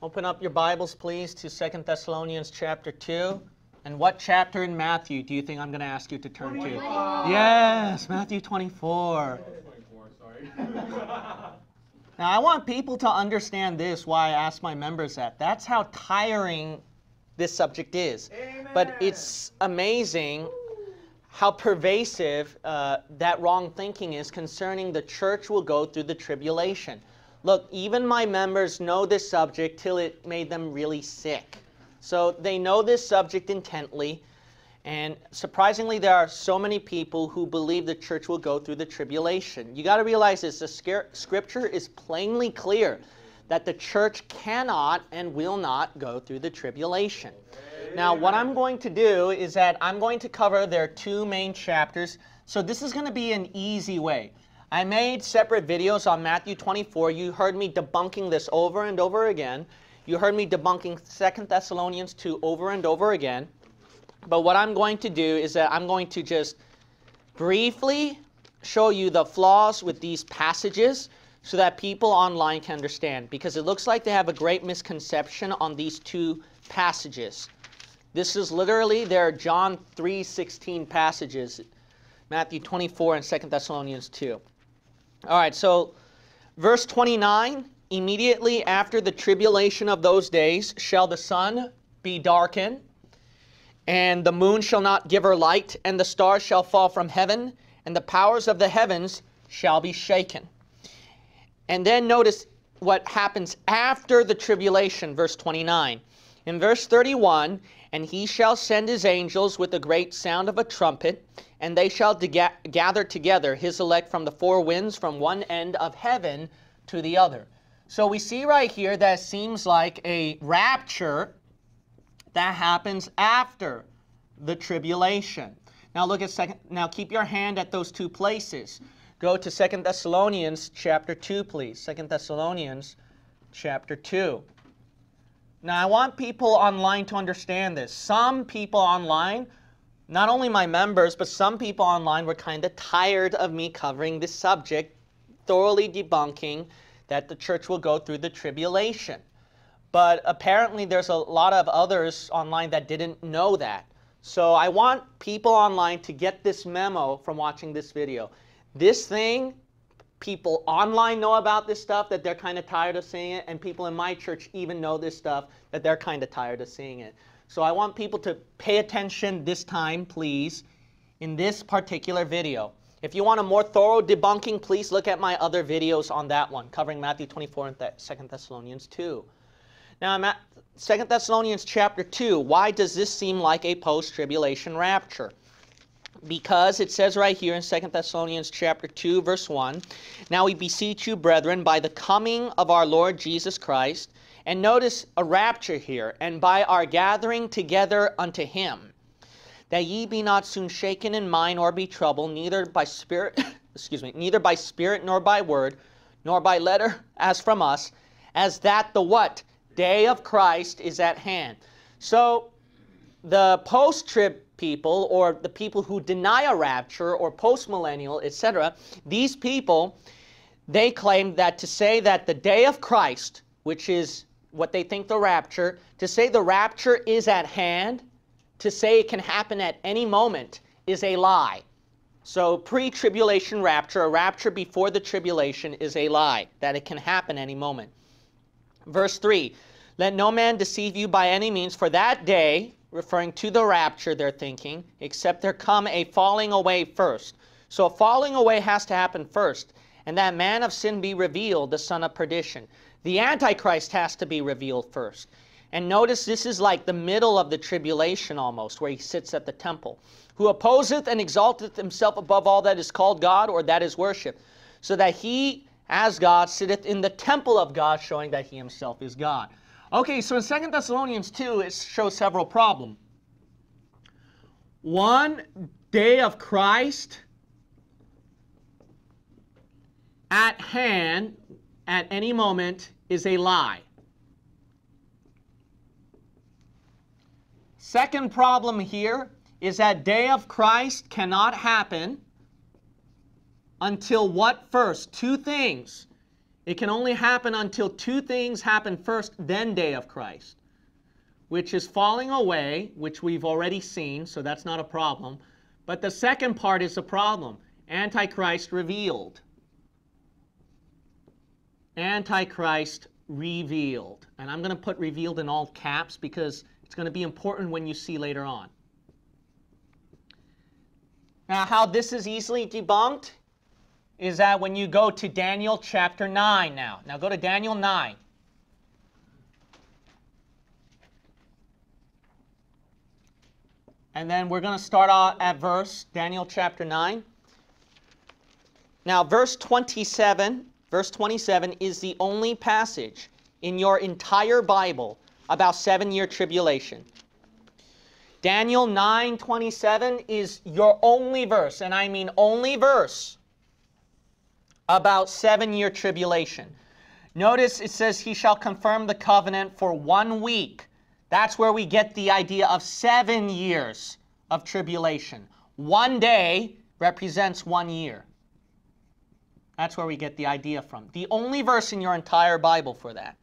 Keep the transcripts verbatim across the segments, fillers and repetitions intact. Open up your Bibles, please, to Second Thessalonians chapter two. And what chapter in Matthew do you think I'm going to ask you to turn twenty-four. To? Yes, Matthew twenty-four. twenty-four, sorry. Now, I want people to understand this, why I ask my members that. That's how tiring this subject is. Amen. But it's amazing how pervasive uh, that wrong thinking is concerning the church will go through the tribulation. Look, even my members know this subject till it made them really sick. So they know this subject intently, and surprisingly, there are so many people who believe the church will go through the tribulation. You got to realize this, the scripture is plainly clear that the church cannot and will not go through the tribulation. Now, what I'm going to do is that I'm going to cover their two main chapters, so this is going to be an easy way. I made separate videos on Matthew twenty-four. You heard me debunking this over and over again. You heard me debunking Second Thessalonians two over and over again. But what I'm going to do is that I'm going to just briefly show you the flaws with these passages so that people online can understand, because it looks like they have a great misconception on these two passages. This is literally their John three sixteen passages, Matthew twenty-four and Second Thessalonians two. All right, so verse twenty-nine, immediately after the tribulation of those days shall the sun be darkened, and the moon shall not give her light, and the stars shall fall from heaven, and the powers of the heavens shall be shaken. And then notice what happens after the tribulation, verse twenty-nine. In verse thirty-one, and he shall send his angels with a great sound of a trumpet, and they shall gather together his elect from the four winds, from one end of heaven to the other. So we see right here that it seems like a rapture that happens after the tribulation. Now look at second. Now keep your hand at those two places. Go to Second Thessalonians chapter two, please. Second Thessalonians chapter two. Now I want people online to understand this. Some people online, not only my members, but some people online were kind of tired of me covering this subject, thoroughly debunking that the church will go through the tribulation. But apparently there's a lot of others online that didn't know that. So I want people online to get this memo from watching this video. This thing, people online know about this stuff, that they're kind of tired of seeing it, and people in my church even know this stuff, that they're kind of tired of seeing it. So I want people to pay attention this time, please, in this particular video. If you want a more thorough debunking, please look at my other videos on that one, covering Matthew twenty-four and Second Thessalonians two. Now, I'm at Second Thessalonians chapter two. Why does this seem like a post-tribulation rapture? Because it says right here in Second Thessalonians chapter two, verse one, now we beseech you, brethren, by the coming of our Lord Jesus Christ, and notice a rapture here, and by our gathering together unto him, that ye be not soon shaken in mind or be troubled, neither by spirit, excuse me, neither by spirit nor by word, nor by letter as from us, as that the what? Day of Christ is at hand. So the post-trib people, or the people who deny a rapture, or post-millennial, et cetera, these people, they claim that to say that the day of Christ, which is what they think the rapture, to say the rapture is at hand, to say it can happen at any moment, is a lie. So pre-tribulation rapture, a rapture before the tribulation, is a lie, that it can happen any moment. Verse three, let no man deceive you by any means, for that day, referring to the rapture they're thinking, except there come a falling away first. So a falling away has to happen first, and that man of sin be revealed, the son of perdition. The Antichrist has to be revealed first. And notice this is like the middle of the tribulation almost, where he sits at the temple. Who opposeth and exalteth himself above all that is called God, or that is worship, so that he, as God, sitteth in the temple of God, showing that he himself is God. Okay, so in Second Thessalonians two, it shows several problems. One, day of Christ at hand, at any moment, is a lie. Second problem here is that day of Christ cannot happen until what first? Two things. It can only happen until two things happen first, then day of Christ, which is falling away, which we've already seen, so that's not a problem. But the second part is a problem. Antichrist revealed. Antichrist revealed. And I'm going to put revealed in all caps because it's going to be important when you see later on. Now, how this is easily debunked is that when you go to Daniel chapter nine now. Now go to Daniel nine. And then we're going to start out at verse, Daniel chapter nine. Now verse twenty-seven, verse twenty-seven is the only passage in your entire Bible about seven-year tribulation. Daniel nine twenty-seven is your only verse, and I mean only verse, about seven-year tribulation. Notice it says, he shall confirm the covenant for one week. That's where we get the idea of seven years of tribulation. One day represents one year. That's where we get the idea from. The only verse in your entire Bible for that.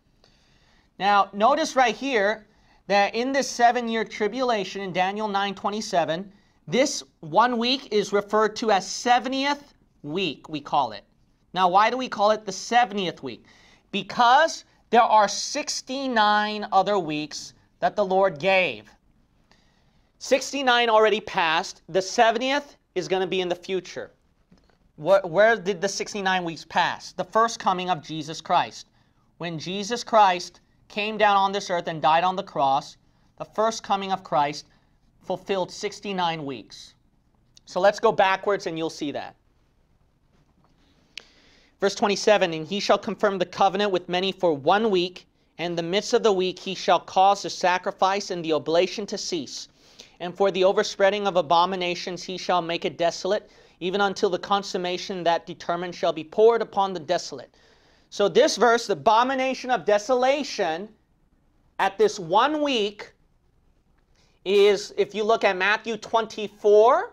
Now, notice right here that in this seven-year tribulation in Daniel nine twenty-seven, this one week is referred to as seventieth week, we call it. Now, why do we call it the seventieth week? Because there are sixty-nine other weeks that the Lord gave. sixty-nine already passed. The seventieth is going to be in the future. Where did the sixty-nine weeks pass? The first coming of Jesus Christ. When Jesus Christ came down on this earth and died on the cross, the first coming of Christ fulfilled sixty-nine weeks. So let's go backwards and you'll see that. Verse twenty-seven, and he shall confirm the covenant with many for one week, and in the midst of the week he shall cause the sacrifice and the oblation to cease. And for the overspreading of abominations he shall make it desolate, even until the consummation that determined shall be poured upon the desolate. So this verse, the abomination of desolation, at this one week is, if you look at Matthew twenty-four,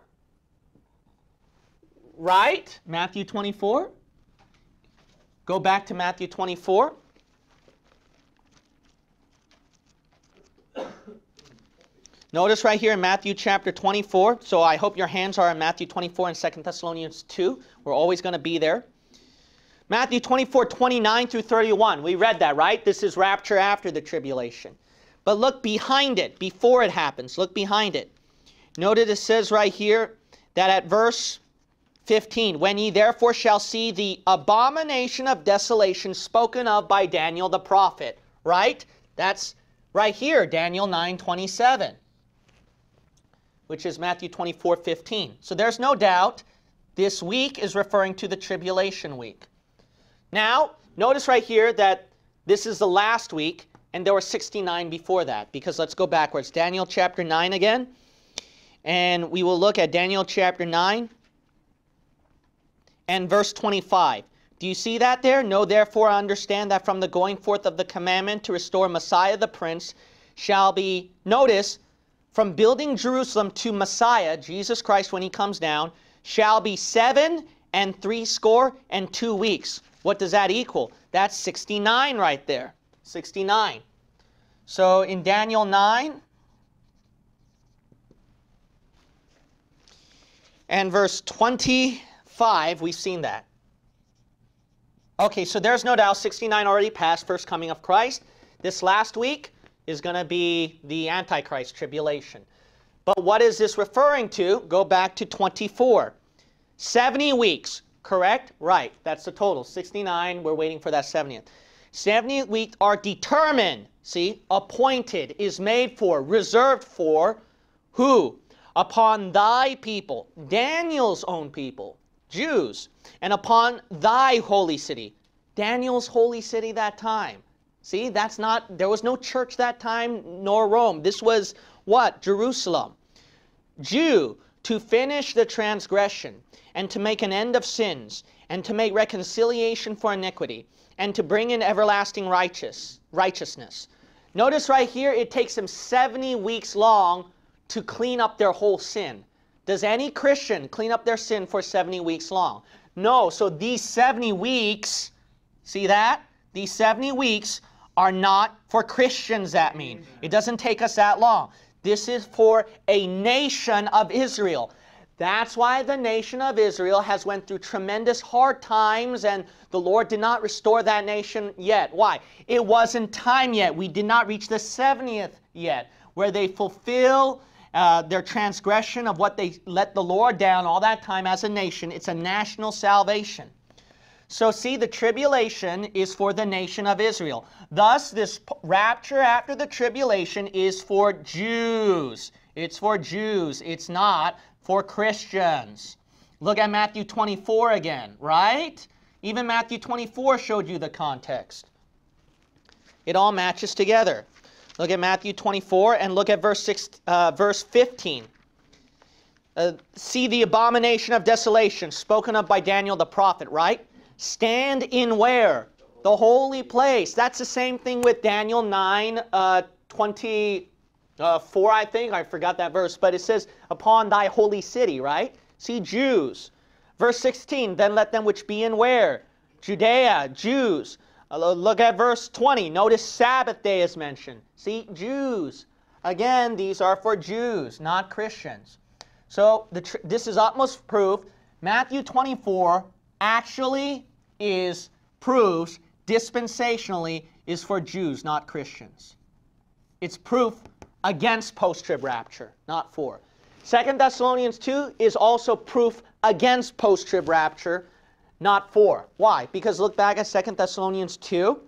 right? Matthew twenty-four. Go back to Matthew twenty-four. Notice right here in Matthew chapter twenty-four, so I hope your hands are in Matthew twenty-four and Second Thessalonians two. We're always going to be there. Matthew twenty-four, twenty-nine through thirty-one. We read that, right? This is rapture after the tribulation. But look behind it, before it happens. Look behind it. Notice it says right here that at verse fifteen, when ye therefore shall see the abomination of desolation spoken of by Daniel the prophet. Right? That's right here, Daniel nine twenty-seven. Which is Matthew twenty-four fifteen. So there's no doubt this week is referring to the tribulation week. Now, notice right here that this is the last week, and there were sixty-nine before that, because let's go backwards. Daniel chapter nine again, and we will look at Daniel chapter nine and verse twenty-five. Do you see that there? Know therefore I understand that from the going forth of the commandment to restore Messiah the Prince shall be, notice, from building Jerusalem to Messiah, Jesus Christ, when he comes down, shall be seven and threescore and two weeks. What does that equal? That's sixty-nine right there. sixty-nine. So in Daniel nine and verse twenty-five, we've seen that. Okay, so there's no doubt sixty-nine already passed, first coming of Christ. This last week is going to be the Antichrist tribulation. But what is this referring to? Go back to twenty-four. seventy weeks, correct? Right, that's the total. sixty-nine, we're waiting for that seventieth. seventy weeks are determined, see? Appointed, is made for, reserved for, who? Upon thy people, Daniel's own people, Jews, and upon thy holy city. Daniel's holy city that time. See, that's not, there was no church that time, nor Rome. This was what? Jerusalem. Jew, to finish the transgression, and to make an end of sins, and to make reconciliation for iniquity, and to bring in everlasting righteous, righteousness. Notice right here, it takes them seventy weeks long to clean up their whole sin. Does any Christian clean up their sin for seventy weeks long? No, so these seventy weeks See that? These seventy weeks are not for Christians, that mean. It doesn't take us that long. This is for a nation of Israel. That's why the nation of Israel has went through tremendous hard times, and the Lord did not restore that nation yet. Why? It wasn't time yet. We did not reach the seventieth yet, where they fulfill uh, their transgression of what they let the Lord down all that time as a nation. It's a national salvation. So see, the tribulation is for the nation of Israel. Thus, this rapture after the tribulation is for Jews. It's for Jews. It's not for Christians. Look at Matthew twenty-four again, right? Even Matthew twenty-four showed you the context. It all matches together. Look at Matthew twenty-four and look at verse, six, uh, verse fifteen. Uh, see the abomination of desolation spoken of by Daniel the prophet, right? Stand in where? The holy place. That's the same thing with Daniel nine, twenty-four, I think. I forgot that verse. But it says, upon thy holy city, right? See, Jews. Verse sixteen, then let them which be in where? Judea, Jews. Uh, look at verse twenty. Notice Sabbath day is mentioned. See, Jews. Again, these are for Jews, not Christians. So the tr this is utmost proof. Matthew twenty-four actually is, proves, dispensationally, is for Jews, not Christians. It's proof against post-trib rapture, not for. Second Thessalonians two is also proof against post-trib rapture, not for. Why? Because look back at Second Thessalonians two.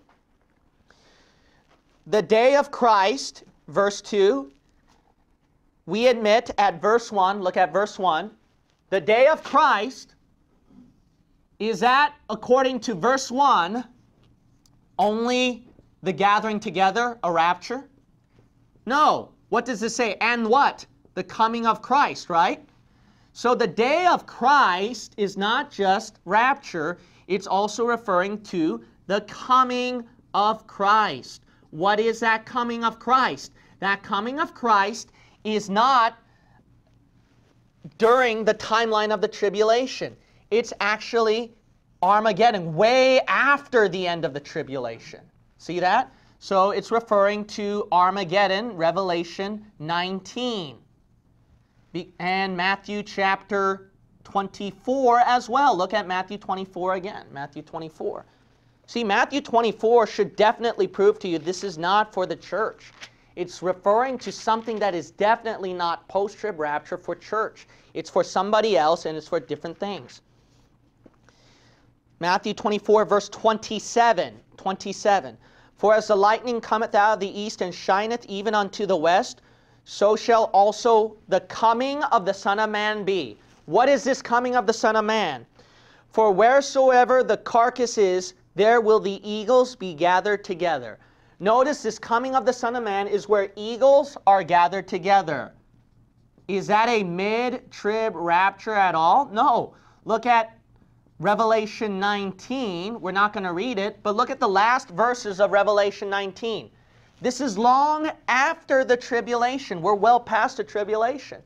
The day of Christ, verse two, we admit at verse one, look at verse one, the day of Christ is that, according to verse one, only the gathering together, a rapture? No. What does it say? And what? The coming of Christ, right? So the day of Christ is not just rapture. It's also referring to the coming of Christ. What is that coming of Christ? That coming of Christ is not during the timeline of the tribulation. It's actually Armageddon, way after the end of the tribulation. See that? So it's referring to Armageddon, Revelation nineteen. And Matthew chapter twenty-four as well. Look at Matthew twenty-four again, Matthew twenty-four. See, Matthew twenty-four should definitely prove to you this is not for the church. It's referring to something that is definitely not post-trib rapture for church. It's for somebody else, and it's for different things. Matthew twenty-four, verse twenty-seven. For as the lightning cometh out of the east and shineth even unto the west, so shall also the coming of the Son of Man be. What is this coming of the Son of Man? For wheresoever the carcass is, there will the eagles be gathered together. Notice this coming of the Son of Man is where eagles are gathered together. Is that a mid-trib rapture at all? No. Look at Revelation nineteen. We're not going to read it, but look at the last verses of Revelation nineteen. This is long after the tribulation. We're well past the tribulation.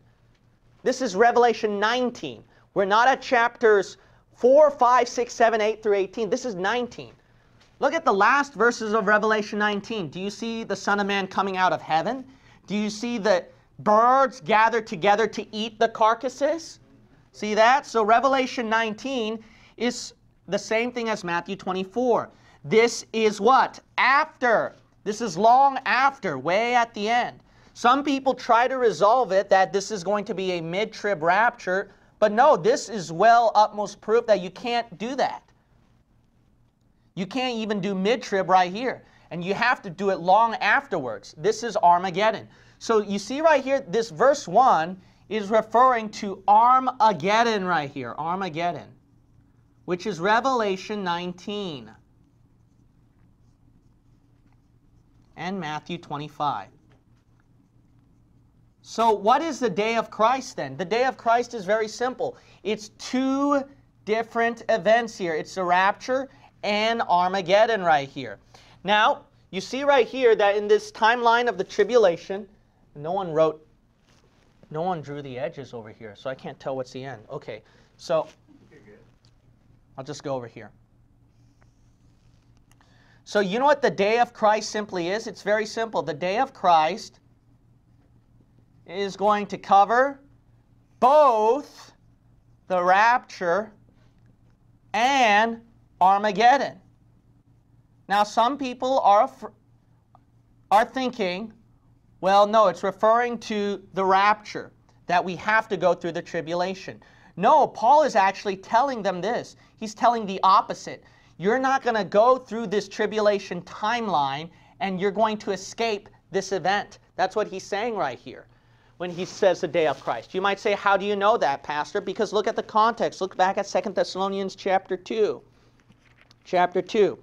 This is Revelation nineteen. We're not at chapters four, five, six, seven, eight through eighteen. This is nineteen. Look at the last verses of Revelation nineteen. Do you see the Son of Man coming out of heaven? Do you see the birds gathered together to eat the carcasses? See that? So Revelation nineteen is the same thing as Matthew twenty-four. This is what? After. This is long after, way at the end. Some people try to resolve it that this is going to be a mid-trib rapture, but no, this is well utmost proof that you can't do that. You can't even do mid-trib right here. And you have to do it long afterwards. This is Armageddon. So you see right here, this verse one is referring to Armageddon right here. Armageddon. Which is Revelation nineteen. And Matthew twenty-five. So what is the day of Christ then? The day of Christ is very simple. It's two different events here. It's the rapture and Armageddon right here. Now, you see right here that in this timeline of the tribulation, no one wrote, no one drew the edges over here, so I can't tell what's the end. Okay, so I'll just go over here. So you know what the day of Christ simply is? It's very simple. The day of Christ is going to cover both the rapture and Armageddon. Now some people are, are thinking, well, no, it's referring to the rapture, that we have to go through the tribulation. No, Paul is actually telling them this. He's telling the opposite. You're not going to go through this tribulation timeline and you're going to escape this event. That's what he's saying right here when he says the day of Christ. You might say, how do you know that, Pastor? Because look at the context. Look back at Second Thessalonians chapter two. Chapter two.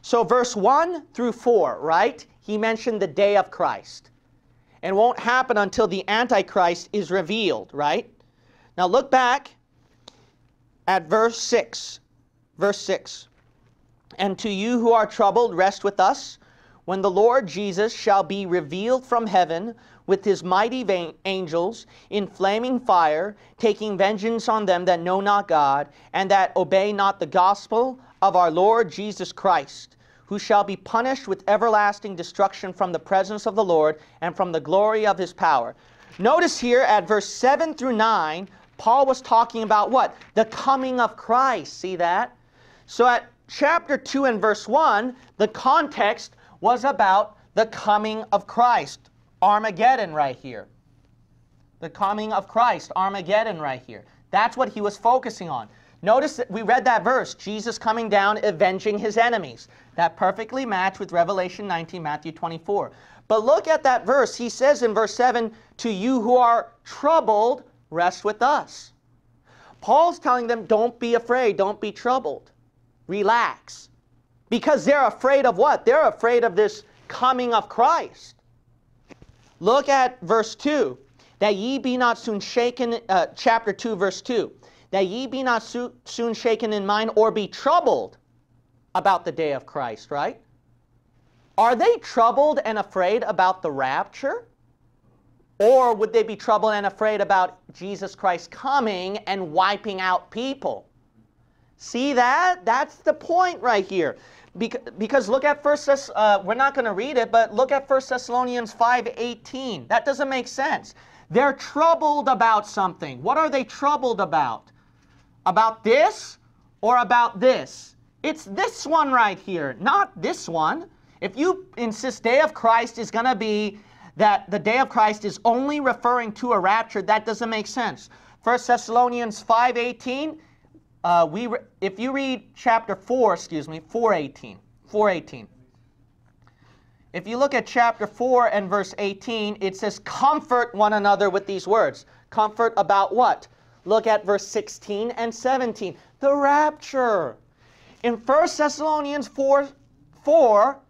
So verse one through four, right? He mentioned the day of Christ. And won't happen until the Antichrist is revealed, right? Now look back at verse six. Verse six. And to you who are troubled, rest with us, when the Lord Jesus shall be revealed from heaven with his mighty angels in flaming fire, taking vengeance on them that know not God, and that obey not the gospel of our Lord Jesus Christ, who shall be punished with everlasting destruction from the presence of the Lord and from the glory of his power. Notice here at verse seven through nine, Paul was talking about what? The coming of Christ. See that? So at chapter two and verse one, the context was about the coming of Christ. Armageddon right here. The coming of Christ. Armageddon right here. That's what he was focusing on. Notice that we read that verse, Jesus coming down, avenging his enemies. That perfectly matched with Revelation nineteen, Matthew twenty-four. But look at that verse. He says in verse seven, to you who are troubled, rest with us. Paul's telling them, don't be afraid, don't be troubled. Relax. Because they're afraid of what? They're afraid of this coming of Christ. Look at verse two. That ye be not soon shaken, uh, chapter two, verse two. That ye be not so, soon shaken in mind or be troubled about the day of Christ, right? Are they troubled and afraid about the rapture? Or would they be troubled and afraid about Jesus Christ coming and wiping out people? See that? That's the point right here. Because, because look at First Thessalonians, uh, we're not going to read it, but look at First Thessalonians five eighteen. That doesn't make sense. They're troubled about something. What are they troubled about? About this or about this? It's this one right here, not this one. If you insist day of Christ is going to be that the day of Christ is only referring to a rapture, that doesn't make sense. First Thessalonians five eighteen, uh, we re if you read chapter four, excuse me, four eighteen, four eighteen. If you look at chapter four and verse eighteen, it says, comfort one another with these words. Comfort about what? Look at verse sixteen and seventeen. The rapture. In First Thessalonians four, four,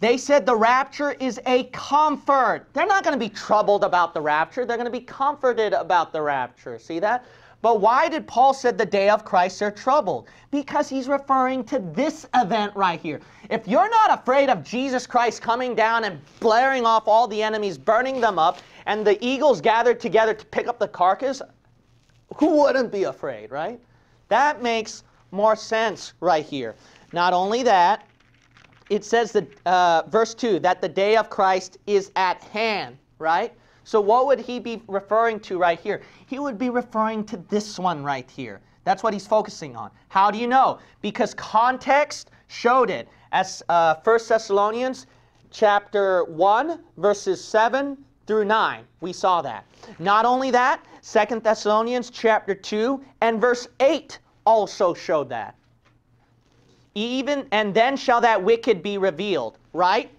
they said the rapture is a comfort. They're not going to be troubled about the rapture. They're going to be comforted about the rapture. See that? But why did Paul say the day of Christ are troubled? Because he's referring to this event right here. If you're not afraid of Jesus Christ coming down and blaring off all the enemies, burning them up, and the eagles gathered together to pick up the carcass, who wouldn't be afraid, right? That makes more sense right here. Not only that, it says, that, uh, verse two, that the day of Christ is at hand, right? So what would he be referring to right here? He would be referring to this one right here. That's what he's focusing on. How do you know? Because context showed it. As uh, First Thessalonians chapter one, verses seven through nine, we saw that. Not only that, Second Thessalonians chapter two and verse eight also showed that. Even, and then shall that wicked be revealed, right?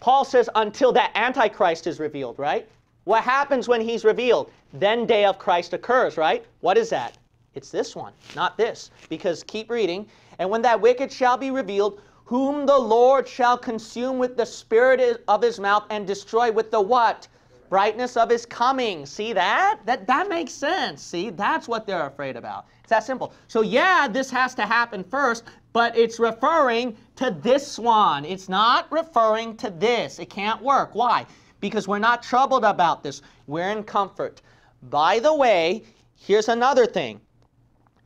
Paul says until that Antichrist is revealed, right? What happens when he's revealed? Then day of Christ occurs, right? What is that? It's this one, not this. Because keep reading. And when that wicked shall be revealed, whom the Lord shall consume with the spirit of his mouth and destroy with the what? Brightness of his coming. See that? That, that makes sense. See, that's what they're afraid about. It's that simple. So yeah, this has to happen first, but it's referring to this one. It's not referring to this. It can't work. Why? Because we're not troubled about this. We're in comfort. By the way, here's another thing,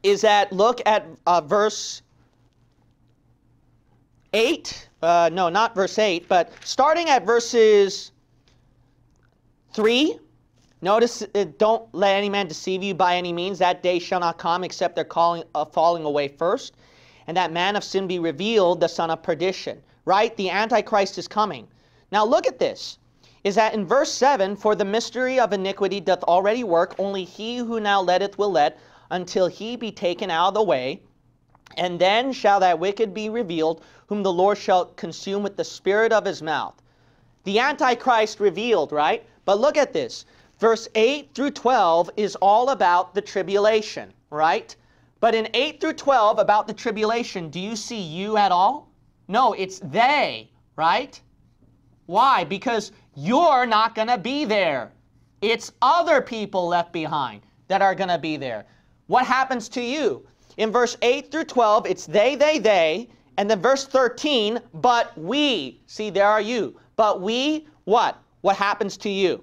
is that look at uh, verse eight uh, no, not verse eight, but starting at verses three. Notice, don't let any man deceive you by any means. That day shall not come except their calling, uh, falling away first, and that man of sin be revealed, the son of perdition. Right? The Antichrist is coming. Now look at this. Is that in verse seven, for the mystery of iniquity doth already work, only he who now letteth will let, until he be taken out of the way. And then shall that wicked be revealed, whom the Lord shall consume with the spirit of his mouth. The Antichrist revealed, right? But look at this. Verse eight through twelve is all about the tribulation, right? But in eight through twelve, about the tribulation, do you see you at all? No, it's they, right? Why? Because you're not going to be there. It's other people left behind that are going to be there. What happens to you? In verse eight through twelve, it's they, they, they. And then verse thirteen, but we. See, there are you. But we, what? What happens to you?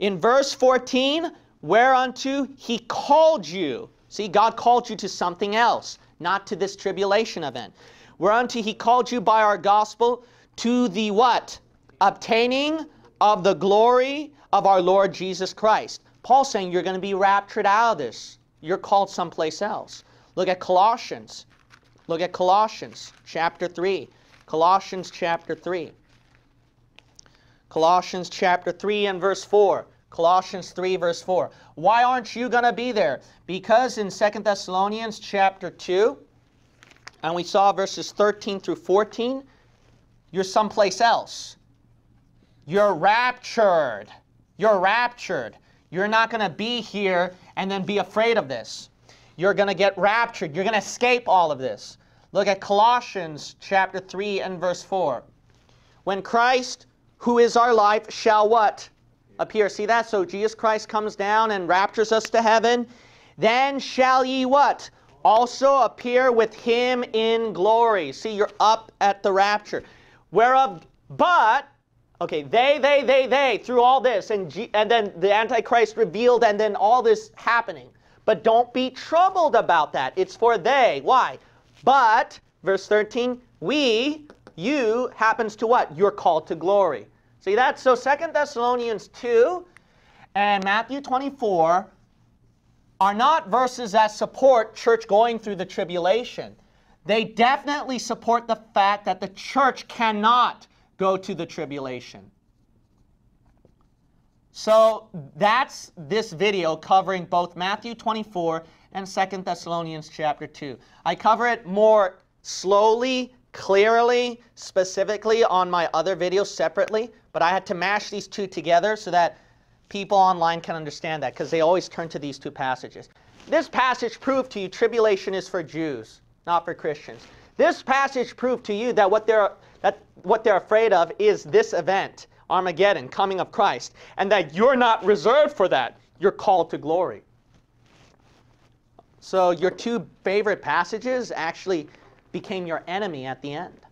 In verse fourteen, whereunto he called you. See, God called you to something else, not to this tribulation event. Whereunto he called you by our gospel to the what? Obtaining of the glory of our Lord Jesus Christ. Paul's saying you're going to be raptured out of this. You're called someplace else. Look at Colossians. Look at Colossians chapter three. Colossians chapter three. Colossians chapter three and verse four. Colossians three verse four. Why aren't you going to be there? Because in Second Thessalonians chapter two, and we saw verses thirteen through fourteen, you're someplace else. You're raptured. You're raptured. You're not going to be here and then be afraid of this. You're going to get raptured. You're going to escape all of this. Look at Colossians chapter three and verse four. When Christ, who is our life, shall what? Appear. See that? So Jesus Christ comes down and raptures us to heaven. Then shall ye what? Also appear with him in glory. See, you're up at the rapture. Whereof, but, okay, they, they, they, they, through all this, and, G and then the Antichrist revealed, and then all this happening. But don't be troubled about that. It's for they. Why? But, verse thirteen, we, you, happens to what? You're called to glory. See that? So Second Thessalonians two and Matthew twenty-four are not verses that support church going through the tribulation. They definitely support the fact that the church cannot go to the tribulation. So that's this video covering both Matthew twenty-four and Second Thessalonians chapter two. I cover it more slowly, clearly, specifically on my other videos separately, but I had to mash these two together so that people online can understand that, because they always turn to these two passages. This passage proved to you tribulation is for Jews, not for Christians. This passage proved to you that what they're, that what they're afraid of is this event, Armageddon, coming of Christ, and that you're not reserved for that. You're called to glory. So your two favorite passages actually became your enemy at the end.